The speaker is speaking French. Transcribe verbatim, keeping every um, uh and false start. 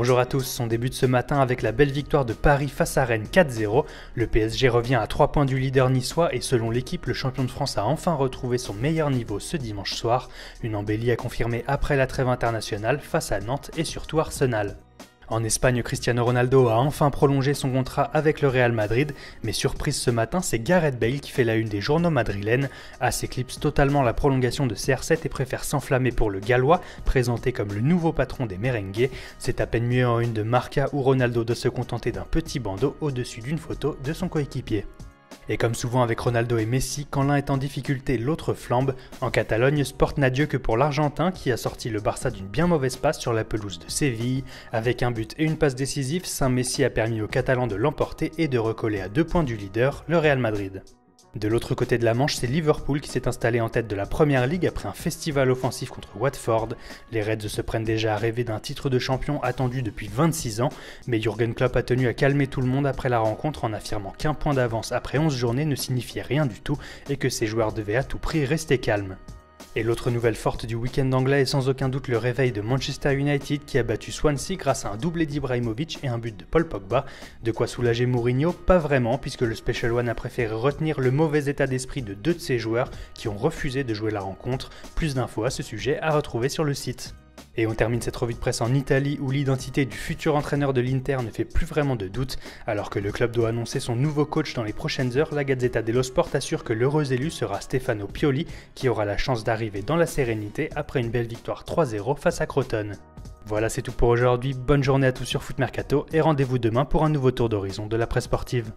Bonjour à tous, on débute ce matin avec la belle victoire de Paris face à Rennes quatre zéro. Le P S G revient à trois points du leader niçois et selon l'équipe, le champion de France a enfin retrouvé son meilleur niveau ce dimanche soir. Une embellie à confirmer après la trêve internationale face à Nantes et surtout Arsenal. En Espagne, Cristiano Ronaldo a enfin prolongé son contrat avec le Real Madrid, mais surprise ce matin, c'est Gareth Bale qui fait la une des journaux madrilènes. As éclipse totalement la prolongation de C R sept et préfère s'enflammer pour le Gallois, présenté comme le nouveau patron des merengues. C'est à peine mieux en une de Marca où Ronaldo doit se contenter d'un petit bandeau au-dessus d'une photo de son coéquipier. Et comme souvent avec Ronaldo et Messi, quand l'un est en difficulté, l'autre flambe. En Catalogne, sport n'a Dieu que pour l'Argentin qui a sorti le Barça d'une bien mauvaise passe sur la pelouse de Séville. Avec un but et une passe décisive, Saint Messi a permis aux Catalans de l'emporter et de recoller à deux points du leader, le Real Madrid. De l'autre côté de la Manche, c'est Liverpool qui s'est installé en tête de la Première Ligue après un festival offensif contre Watford. Les Reds se prennent déjà à rêver d'un titre de champion attendu depuis vingt-six ans, mais Jürgen Klopp a tenu à calmer tout le monde après la rencontre en affirmant qu'un point d'avance après onze journées ne signifiait rien du tout et que ses joueurs devaient à tout prix rester calmes. Et l'autre nouvelle forte du week-end anglais est sans aucun doute le réveil de Manchester United qui a battu Swansea grâce à un doublé d'Ibrahimovic et un but de Paul Pogba. De quoi soulager Mourinho? Pas vraiment, puisque le Special One a préféré retenir le mauvais état d'esprit de deux de ses joueurs qui ont refusé de jouer la rencontre. Plus d'infos à ce sujet à retrouver sur le site. Et on termine cette revue de presse en Italie où l'identité du futur entraîneur de l'Inter ne fait plus vraiment de doute. Alors que le club doit annoncer son nouveau coach dans les prochaines heures, la Gazzetta dello Sport assure que l'heureux élu sera Stefano Pioli qui aura la chance d'arriver dans la sérénité après une belle victoire trois zéro face à Crotone. Voilà, c'est tout pour aujourd'hui, bonne journée à tous sur Foot Mercato et rendez-vous demain pour un nouveau tour d'horizon de la presse sportive.